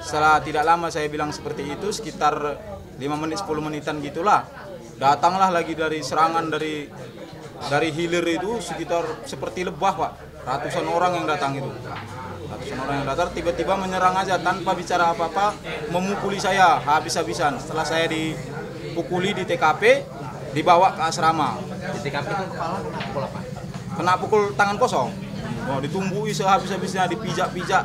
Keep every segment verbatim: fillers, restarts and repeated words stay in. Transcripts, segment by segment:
Setelah tidak lama saya bilang seperti itu, sekitar lima menit sepuluh menitan gitulah. Datanglah lagi dari serangan dari dari hilir itu, sekitar seperti lebah, Pak. Ratusan orang yang datang itu. Ratusan orang yang datang tiba-tiba menyerang aja tanpa bicara apa-apa, memukuli saya habis-habisan. Setelah saya dipukuli di T K P, dibawa ke asrama. Di T K P itu kepala kena pukul apa? Kena pukul tangan kosong. Oh, ditumbui sehabis-habisnya, dipijak-pijak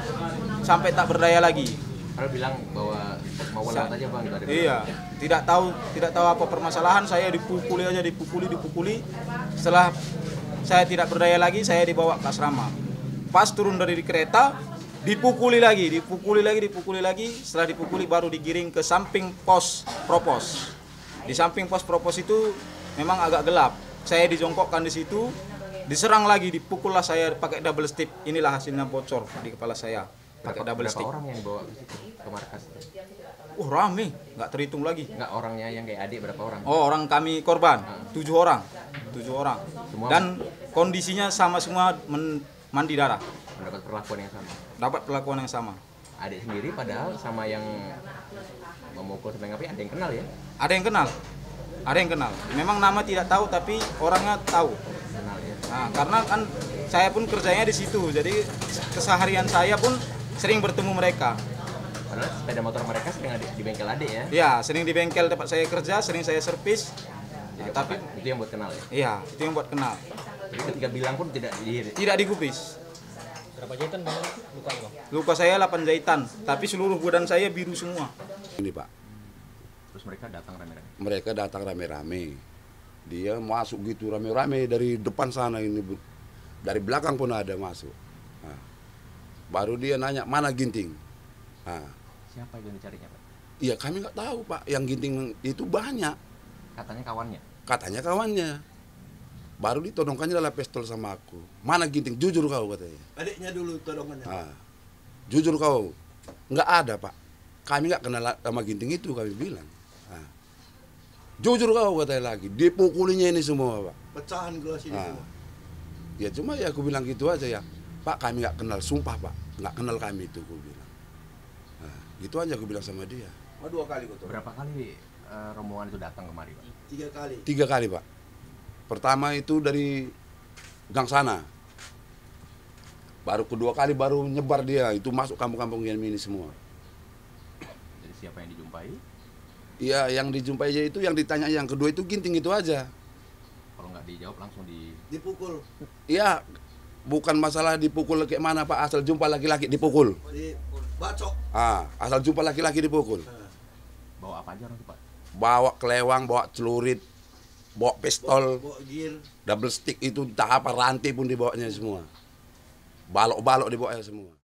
sampai tak berdaya lagi. Kalau bilang bahwa mau lewat aja, Bang, dari iya, bang. tidak tahu tidak tahu apa permasalahan, saya dipukuli aja, dipukuli, dipukuli. Setelah saya tidak berdaya lagi, saya dibawa ke asrama. Pas turun dari kereta, dipukuli lagi, dipukuli lagi, dipukuli lagi. Setelah dipukuli baru digiring ke samping pos propos. Di samping pos propos itu memang agak gelap. Saya dijongkokkan di situ. Diserang lagi, dipukullah saya pakai double stick. Inilah hasilnya bocor di kepala saya. Pakai double stick. Berapa orang yang bawa ke markas? Oh, rame, nggak terhitung lagi. Nggak, orangnya yang kayak adik berapa orang? Oh, orang kami korban, nah. tujuh orang, tujuh orang. Semua dan kondisinya sama semua, men mandi darah. Dapat perlakuan yang sama. Dapat perlakuan yang sama. Adik sendiri padahal sama yang memukul sampai ngapain? Ada yang kenal ya? Ada yang kenal, ada yang kenal. Memang nama tidak tahu tapi orangnya tahu. Nah, karena kan saya pun kerjanya di situ, jadi keseharian saya pun sering bertemu mereka. Padahal sepeda motor mereka sering di bengkel adik ya? Iya, sering di bengkel tempat saya kerja, sering saya servis. Nah, tapi itu yang buat kenal ya? Iya, itu yang buat kenal. Jadi ketika bilang pun tidak digubris? Tidak digubris. Berapa jahitan bang? Luka bang? Luka saya delapan jahitan, tapi seluruh badan saya biru semua. Ini pak. Terus mereka datang rame-rame? Mereka datang rame-rame. Dia masuk gitu rame-rame dari depan sana ini, bu. Dari belakang pun ada masuk. Nah, baru dia nanya mana ginting. Nah, siapa yang dicarinya pak? Iya kami nggak tahu pak. Yang ginting itu banyak. Katanya kawannya. Katanya kawannya. Baru ditodongkannya adalah pistol sama aku. Mana ginting? Jujur kau katanya. Adiknya dulu todongannya. Nah, jujur kau, nggak ada pak. Kami nggak kenal sama ginting itu kami bilang. Nah, jujur kau katanya lagi, dipukulinya ini semua pak. Pecahan gelas ini nah. semua. Ya cuma ya aku bilang gitu aja ya, pak kami nggak kenal, sumpah pak, nggak kenal kami itu aku bilang. Nah, gitu aja aku bilang sama dia. Oh, dua kali kok. Berapa kali uh, rombongan itu datang kemari pak? Tiga kali. Tiga kali pak. Pertama itu dari gang sana. Baru kedua kali baru nyebar dia, itu masuk kampung-kampung yang ini semua. Jadi siapa yang dijumpai? Iya, yang dijumpai aja itu, yang ditanya yang kedua itu ginting itu aja. Kalau nggak dijawab langsung di... dipukul. Iya, bukan masalah dipukul kayak mana pak, asal jumpa laki-laki dipukul. Dibacok. Ah, asal jumpa laki-laki dipukul. Bawa apa aja orang itu pak? Bawa kelewang, bawa celurit, bawa pistol, bawa, bawa gear, double stick itu, entah apa rantai pun dibawanya semua. Balok-balok dibawanya semua.